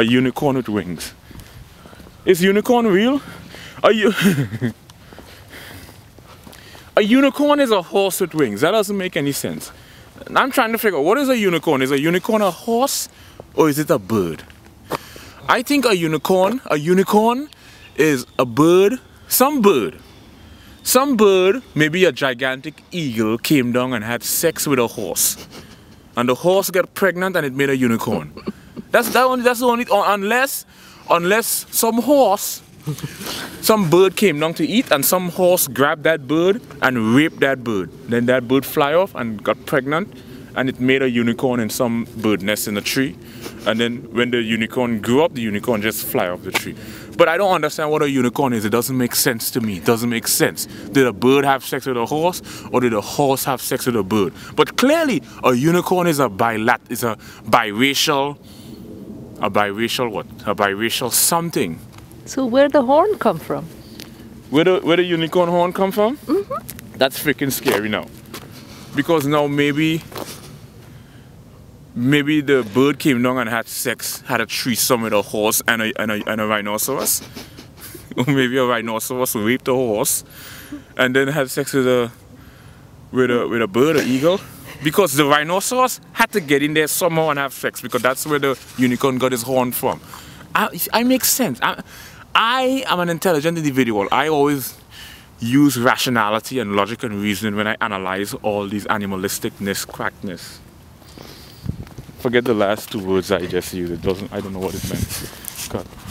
A unicorn with wings. Is unicorn real? A unicorn is a horse with wings. That doesn't make any sense. I'm trying to figure out, what is a unicorn? Is a unicorn a horse or is it a bird? I think a unicorn is a bird, some bird, maybe a gigantic eagle came down and had sex with a horse. And the horse got pregnant and it made a unicorn. That's the only, unless some bird came down to eat and some horse grabbed that bird and raped that bird. Then that bird fly off and got pregnant and it made a unicorn in some bird nest in a tree. And then when the unicorn grew up, the unicorn just fly off the tree. But I don't understand what a unicorn is. It doesn't make sense to me. It doesn't make sense. Did a bird have sex with a horse or did a horse have sex with a bird? But clearly a unicorn is a biracial something. So where'd the horn come from? Where the unicorn horn come from? Mm-hmm. That's freaking scary now. Because now maybe the bird came down and had a threesome with a horse and a rhinoceros. Or maybe a rhinoceros raped a horse and then had sex with a bird, an eagle. Because the rhinoceros had to get in there somehow and have sex, because that's where the unicorn got his horn from. I make sense. I am an intelligent individual. I always use rationality and logic and reason when I analyze all these animalisticness, crackness. Forget the last two words I just used. I don't know what it meant. God.